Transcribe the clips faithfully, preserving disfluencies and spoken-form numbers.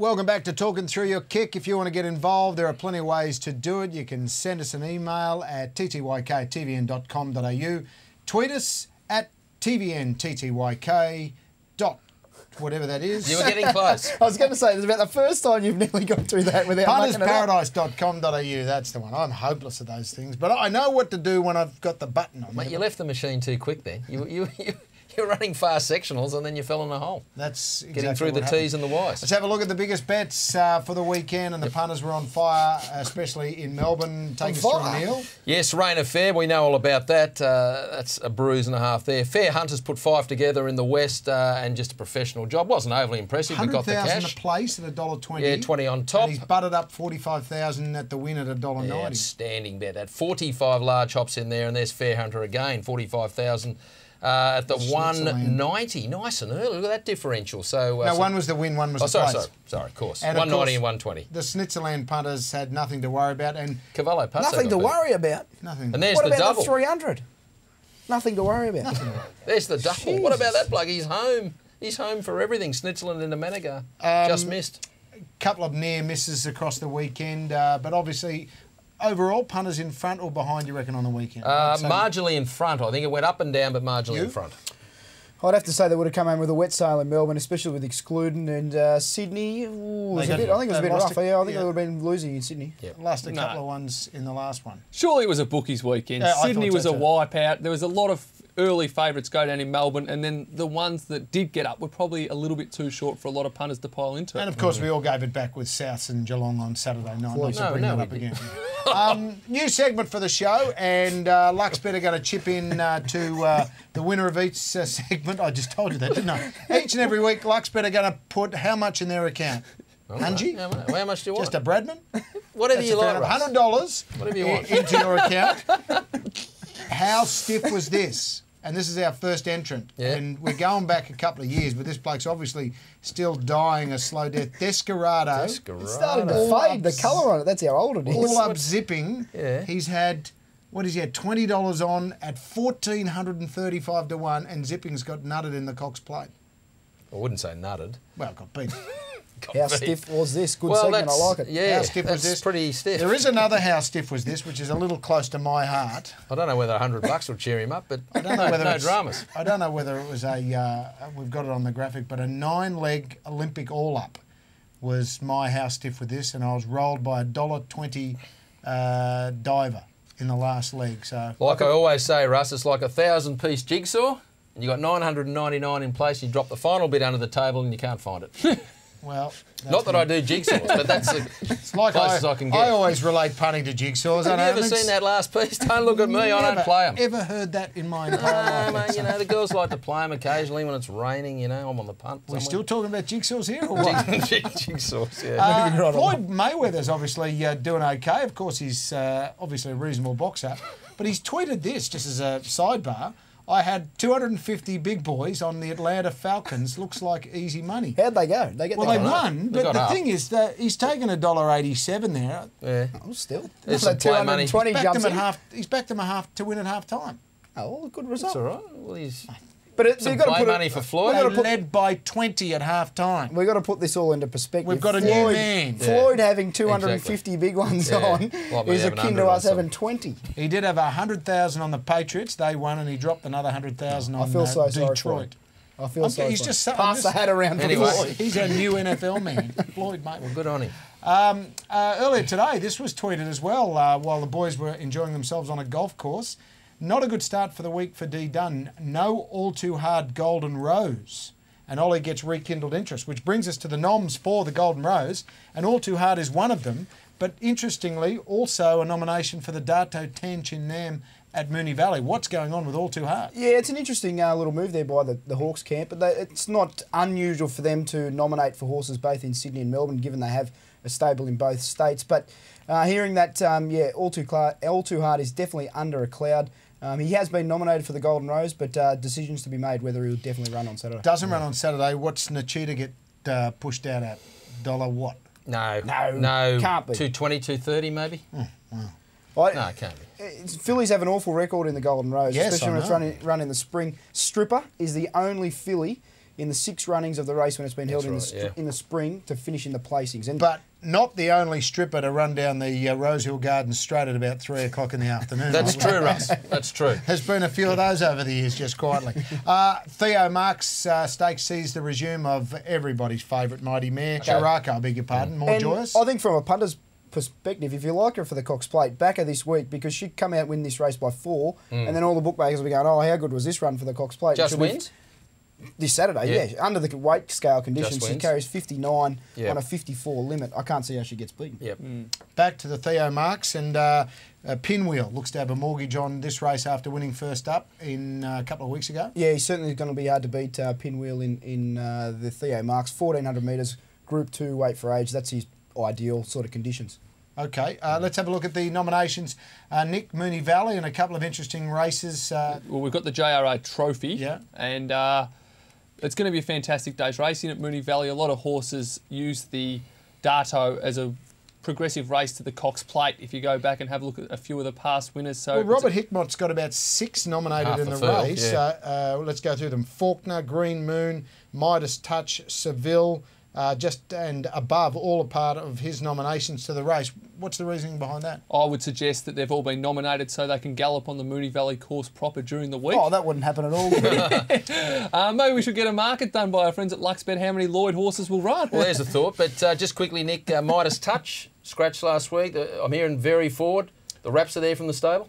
Welcome back to Talking Through Your Kick. If you want to get involved, there are plenty of ways to do it. You can send us an email at t t y k t v n dot com dot a u. Tweet us at t v n t t y k dot whatever that is. You were getting close. I was going to say, this is about the first time you've nearly got through that without making it up. punters paradise dot com dot a u, that's the one. I'm hopeless at those things, but I know what to do when I've got the button on. Mate, you left the machine too quick then. You, you, you, you're running fast sectionals and then you fell in a hole. That's exactly getting through the happened. T's and the Y's. Let's have a look at the biggest bets uh, for the weekend, and the punters were on fire, especially in Melbourne. Take us through, Neil. Yes, Rain Affair, we know all about that. Uh, that's a bruise and a half there. Fair Hunters put five together in the West, uh, and just a professional job. Wasn't overly impressive, we got the cash. one hundred thousand a place at one dollar twenty. Yeah, twenty on top. And he's butted up forty-five thousand at the win at one dollar ninety. Yeah, outstanding bet. At forty-five large hops in there, and there's Fair Hunter again, forty-five thousand. Uh, at the one ninety, nice and early. Look at that differential. So uh, no, so one was the win, one was oh, the sorry, price. Sorry, sorry, of course. And one ninety of course, and one twenty. The Snitzerland punters had nothing to worry about, and Cavallo putters nothing to worry about. Nothing. And there's what the about double. The three hundred? Nothing to worry about. Nothing. There's the double. Jesus. What about that bloke? He's home. He's home for everything. Snitzerland and the Manigar um, just missed. A couple of near misses across the weekend, uh, but obviously. Overall, punters in front or behind, you reckon, on the weekend? Uh, marginally in front. I think it went up and down, but marginally you? in front. I'd have to say they would have come home with a wet sail in Melbourne, especially with excluding, and uh, Sydney. Ooh, was a bit, I think it was a bit rough. A, yeah, I think yeah. they would have been losing in Sydney. Yep. Lost a couple no. of ones in the last one. Surely it was a bookies weekend. Yeah, Sydney was so a wipeout. There was a lot of early favourites go down in Melbourne, and then the ones that did get up were probably a little bit too short for a lot of punters to pile into. And of course, mm. we all gave it back with Souths and Geelong on Saturday night. Not to bring that up again. Um, new segment for the show, and uh, Luxbet are going to chip in uh, to uh, the winner of each uh, segment. I just told you that, didn't I? Each and every week, Luxbet are going to put how much in their account? Hungy? How, how much do you want? Just a Bradman? Whatever That's you like, one hundred dollars Whatever you want. Into your account. How stiff was this? And this is our first entrant. Yeah. And we're going back a couple of years, but this bloke's obviously still dying a slow death. Descarado. Descarado. It's starting to fade, the colour on it. That's how old it is. All up zipping. Yeah. He's had, what has he had, twenty dollars on at one thousand four hundred thirty-five to one, and zipping's got nutted in the Cox Plate. I wouldn't say nutted. Well, got beat. got how beat. stiff was this? Good well, segment, I like it. Yeah, how stiff was this? Pretty stiff. There is another how stiff was this, which is a little close to my heart. I don't know whether one hundred bucks will cheer him up, but I don't know whether no dramas. I don't know whether it was a, uh, we've got it on the graphic, but a nine-leg Olympic all-up was my how stiff with this, and I was rolled by a one dollar twenty uh, diver in the last leg. So like I always say, Russ, it's like a thousand-piece jigsaw. You got nine hundred ninety-nine in place, you drop the final bit under the table and you can't find it. Well, not that I do jigsaws, but that's the it's like closest I, I can get. I always relate punting to jigsaws. Have I you ever seen that last piece? Don't look at me, never, I don't play them. Ever heard that in my entire life? No, mate, you know, the girls like to play them occasionally when it's raining, you know, I'm on the punt. We're still talking about jigsaws here or what? Jigsaws, yeah. Uh, right Floyd Mayweather's obviously uh, doing okay. Of course, he's uh, obviously a reasonable boxer, but he's tweeted this just as a sidebar. I had two hundred fifty big boys on the Atlanta Falcons. Looks like easy money. How'd they go? They get well, they won, up. but they the up. thing is that he's taken one dollar eighty-seven there. Yeah. Oh, still. There's like two hundred twenty money. Jumps in. At half, he's backed them at half to win at half time. Oh, well, good result. That's all right. Well, he's... But it, some you've got play to put money it, for Floyd. They put, led by twenty at half time. We've got to put this all into perspective. We've got a Floyd, new man. Floyd yeah. having two hundred fifty exactly. big ones yeah. on well, is akin to us having twenty. He did have one hundred thousand on the Patriots. They won, and he dropped another one hundred thousand on I feel uh, so Detroit. Sorry I feel I'm, so he's sorry. Just pass the hat around. Anyway. Floyd. He's a new N F L man. Floyd, mate. Well, good on him. Um, uh, earlier today, this was tweeted as well uh, while the boys were enjoying themselves on a golf course. Not a good start for the week for D. Dunn. No All Too Hard Golden Rose. And Ollie gets rekindled interest, which brings us to the noms for the Golden Rose. And All Too Hard is one of them. But interestingly, also a nomination for the Dato Tan Chin Nam at Moonee Valley. What's going on with All Too Hard? Yeah, it's an interesting uh, little move there by the, the Hawks camp. But they, it's not unusual for them to nominate for horses both in Sydney and Melbourne, given they have a stable in both states. But uh, hearing that, um, yeah, All Too, All Too Hard is definitely under a cloud. Um, he has been nominated for the Golden Rose, but uh, decisions to be made whether he'll definitely run on Saturday. Doesn't yeah. run on Saturday. What's Nachita get uh, pushed out at? Dollar what? No. No. No. Can't be. two twenty, two thirty maybe? Mm, wow. I, no, it can't be. It's, Phillies have an awful record in the Golden Rose, yes, especially when it's running, running the spring. Stripper is the only filly in the six runnings of the race when it's been That's held right, in, the yeah. in the spring to finish in the placings. And but not the only stripper to run down the uh, Rosehill Gardens straight at about three o'clock in the afternoon. That's true, Russ. That's true. There's been a few of those over the years, just quietly. Uh, Theo Marks' uh, stake sees the resume of everybody's favourite mighty mare, okay. Chiraka, I beg your pardon, more and joyous. I think from a punter's perspective, if you like her for the Cox Plate, back her this week because she'd come out and win this race by four, mm. and then all the bookmakers will be going, oh, how good was this run for the Cox Plate? Just wins? This Saturday, yeah. yeah. Under the weight scale conditions, she carries fifty-nine yeah. on a fifty-four limit. I can't see how she gets beaten. Yep. Mm. Back to the Theo Marks, and uh, uh, Pinwheel looks to have a mortgage on this race after winning first up in uh, a couple of weeks ago. Yeah, he's certainly going to be hard to beat uh, Pinwheel in, in uh, the Theo Marks. fourteen hundred metres, Group two, weight for age. That's his ideal sort of conditions. Okay, uh, let's have a look at the nominations. Uh, Nick, Moonee Valley and a couple of interesting races. Uh, well, we've got the J R A Trophy. Yeah. And... Uh, it's going to be a fantastic day's racing at Moonee Valley. A lot of horses use the Dato as a progressive race to the Cox Plate if you go back and have a look at a few of the past winners. So well, Robert Hickmott's got about six nominated in the third, race. Yeah. Uh, uh, let's go through them. Faulkner, Green Moon, Midas Touch, Seville, uh, just and above, all a part of his nominations to the race. What's the reasoning behind that? I would suggest that they've all been nominated so they can gallop on the Moonee Valley course proper during the week. Oh, that wouldn't happen at all. Would uh, maybe we should get a market done by our friends at Luxbet how many Lloyd horses will run. Well, there's a thought. But uh, just quickly, Nick, uh, Midas Touch, scratched last week. Uh, I'm hearing very forward. The wraps are there from the stable.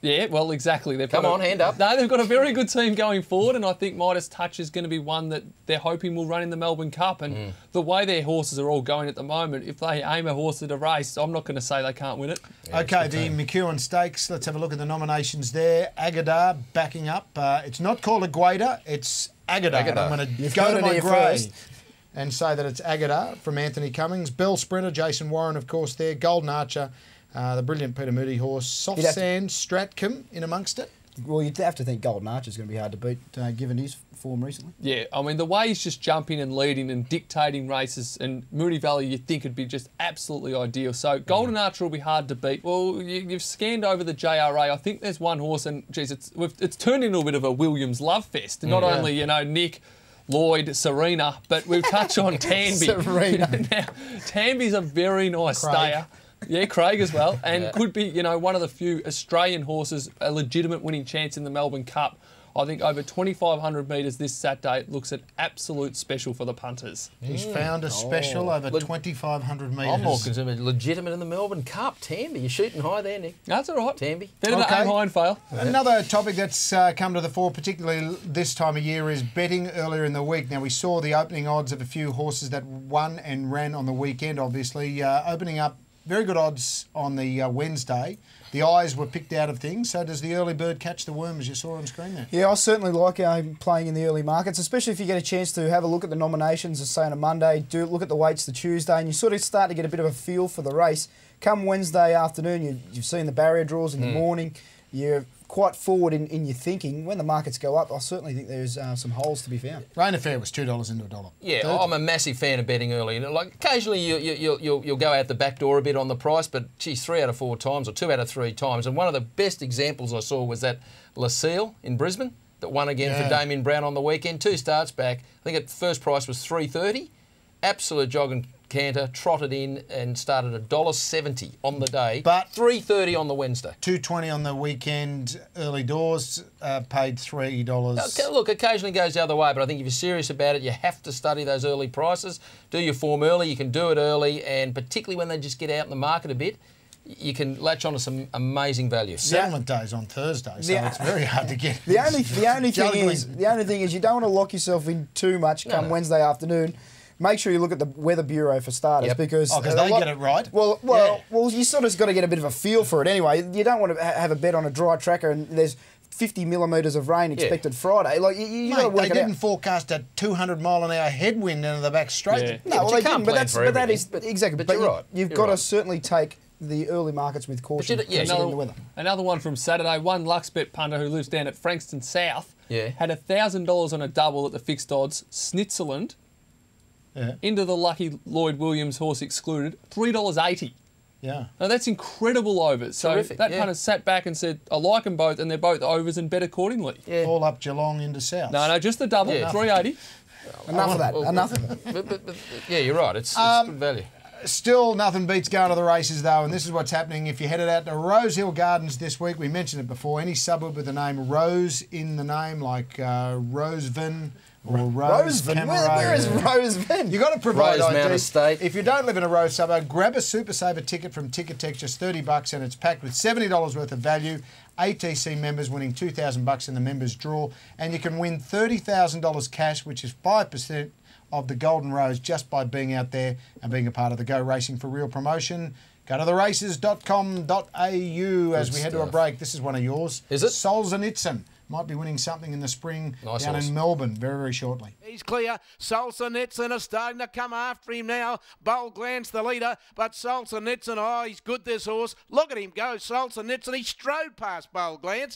Yeah, well, exactly. They've Come on, a, hand up. No, they've got a very good team going forward, and I think Midas Touch is going to be one that they're hoping will run in the Melbourne Cup. And mm. the way their horses are all going at the moment, if they aim a horse at a race, I'm not going to say they can't win it. Yeah, okay, the McEwen Stakes, let's have a look at the nominations there. Agadar backing up. Uh, it's not called Agueda, it's Agadar. Agadar. I'm going to go to my grave and say that it's Agadar from Anthony Cummings. Bell Sprinter, Jason Warren, of course, there. Golden Archer. Uh, the brilliant Peter Moody horse, Soft Sand, Stratcom in amongst it. Well, you'd have to think Golden Archer is going to be hard to beat, uh, given his form recently. Yeah, I mean, the way he's just jumping and leading and dictating races, and Moonee Valley, you'd think would be just absolutely ideal. So Golden mm. Archer will be hard to beat. Well, you, you've scanned over the J R A. I think there's one horse, and, geez, it's, we've, it's turned into a bit of a Williams love fest. Not yeah. only, you know, Nick... Lloyd, Serena, but we'll touch on Tanby. Serena. Now, Tanby's a very nice Craig. stayer. Yeah, Craig as well. And yeah. could be, you know, one of the few Australian horses, a legitimate winning chance in the Melbourne Cup. I think over twenty-five hundred metres this Saturday looks an absolute special for the punters. He's mm. found a special oh. over twenty-five hundred metres. I'm more concerned, legitimate in the Melbourne Cup. Tanby, you're shooting high there, Nick. That's all right. Tanby. Better okay. to aim high and fail. Another topic that's uh, come to the fore, particularly this time of year, is betting earlier in the week. Now, we saw the opening odds of a few horses that won and ran on the weekend, obviously, uh, opening up very good odds on the uh, Wednesday. The eyes were picked out of things. So does the early bird catch the worm, as you saw on screen there? Yeah, I certainly like uh, playing in the early markets, especially if you get a chance to have a look at the nominations, say on a Monday, do look at the weights the Tuesday, and you sort of start to get a bit of a feel for the race. Come Wednesday afternoon, you, you've seen the barrier draws in mm. the morning. You're quite forward in, in your thinking. When the markets go up, I certainly think there's uh, some holes to be found. Rain Affair was two dollars into a dollar. Yeah, Third. I'm a massive fan of betting early. Like occasionally, you, you you'll you'll go out the back door a bit on the price, but geez, three out of four times or two out of three times. And one of the best examples I saw was that LaSalle in Brisbane that won again yeah. for Damien Brown on the weekend. Two starts back. I think at first price was three thirty. Absolute jog and canter, trotted in and started at one dollar seventy on the day, but three thirty on the Wednesday. two twenty on the weekend, early doors, uh, paid three dollars. Now, look, occasionally goes the other way, but I think if you're serious about it, you have to study those early prices, do your form early, you can do it early, and particularly when they just get out in the market a bit, you can latch on to some amazing value. Settlement day's on Thursday, so yeah. it's very hard to get. The only, the, only thing is, the only thing is you don't want to lock yourself in too much come no, no. Wednesday afternoon. Make sure you look at the Weather Bureau for starters yep. because... Oh, because they lot, get it right? Well, well, yeah. well, you sort of got to get a bit of a feel for it anyway. You don't want to ha have a bet on a dry tracker and there's fifty millimetres of rain expected yeah. Friday. Like you, you Mate, work they it didn't out. forecast a two hundred mile an hour headwind into the back straight. Yeah. No, yeah, well, they didn't, but, that's, but that is... But, exactly. But, but you're you, right. You've you're got right. to certainly take the early markets with caution. Yeah, another, the weather. Another one from Saturday, one Luxbet punter who lives down at Frankston South yeah. had one thousand dollars on a double at the fixed odds, Snitzerland. Yeah. Into the lucky Lloyd Williams horse excluded, three dollars eighty. Yeah. Now that's incredible overs. Terrific, so that yeah. punter sat back and said, I like them both and they're both overs and bet accordingly. Yeah. All up Geelong into South. No, no, just the double, yeah. three eighty. Enough of that. Well, Enough. But, but, but, but, yeah, you're right. It's, um, it's good value. Still, nothing beats going to the races, though, and this is what's happening. If you're headed out to Rosehill Gardens this week, we mentioned it before, any suburb with the name Rose in the name, like uh, Rosevan or Rose Rosevan? Where, where is Rosevan? You've got to provide I D. Estate. If you don't live in a Rose suburb, grab a Super Saver ticket from Ticketek, just thirty bucks, and it's packed with seventy dollars worth of value. A T C members winning two thousand bucks in the members' draw, and you can win thirty thousand dollars cash, which is five percent. Of the Golden Rose just by being out there and being a part of the Go Racing for Real promotion. Go to the races dot com dot A U as we head to a break. This is one of yours. Is it? Solzhenitsyn might be winning something in the spring nice down horse. in Melbourne very, very shortly. He's clear. Solzhenitsyn is starting to come after him now. Bold Glance the leader, but Solzhenitsyn, oh, he's good, this horse. Look at him go, Solzhenitsyn. He strode past Bold Glance.